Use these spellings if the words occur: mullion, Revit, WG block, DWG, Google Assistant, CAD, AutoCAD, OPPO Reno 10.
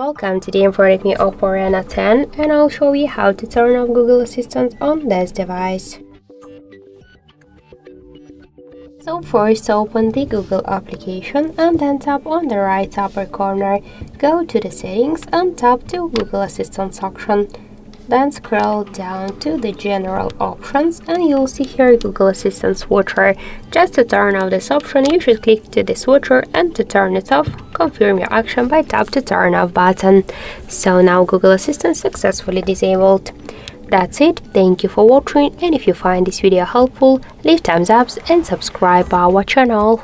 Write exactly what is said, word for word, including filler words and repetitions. Welcome to the Informed Me OPPO Reno ten, and I'll show you how to turn off Google Assistant on this device. So first open the Google application and then tap on the right upper corner, go to the settings and tap to Google Assistant section. Then scroll down to the general options and you'll see here Google Assistant switcher. Just to turn off this option, you should click to the switcher, and to turn it off, confirm your action by tap to turn off button. So now Google Assistant successfully disabled. That's it. Thank you for watching, and if you find this video helpful, leave thumbs ups and subscribe our channel.